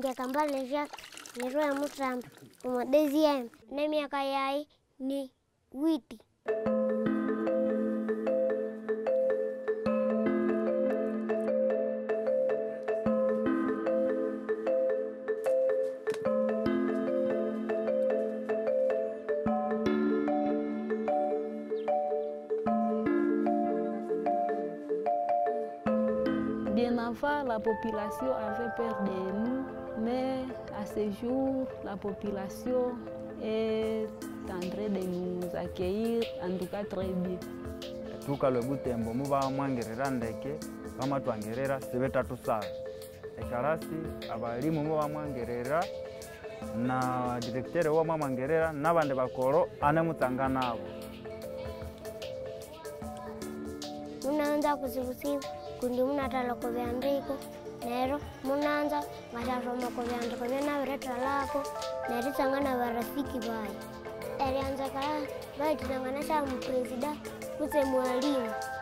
Njekambale njero ya musambu kumodezi ya nemiaka yai ni witi. Bien avant, la population avait peur de nous, mais à ce jour, la population est en train de nous accueillir, en tout cas très bien. Tout le bout de mon va m'enguerrer en déque, va m'attirer à se mettre tout ça. Et carassi, avali mon va m'enguerrer, na directeur va m'enguerrer, na bande va coro, anemutangana. On a un dapoussif. Kundi munatala kuviandiko, nero munanza, matasoma kuviandiko, vena vireta lako, nerisangana varafiki bai. Erianza kala, bai tunangana saa mpresida, kuse mwalimu.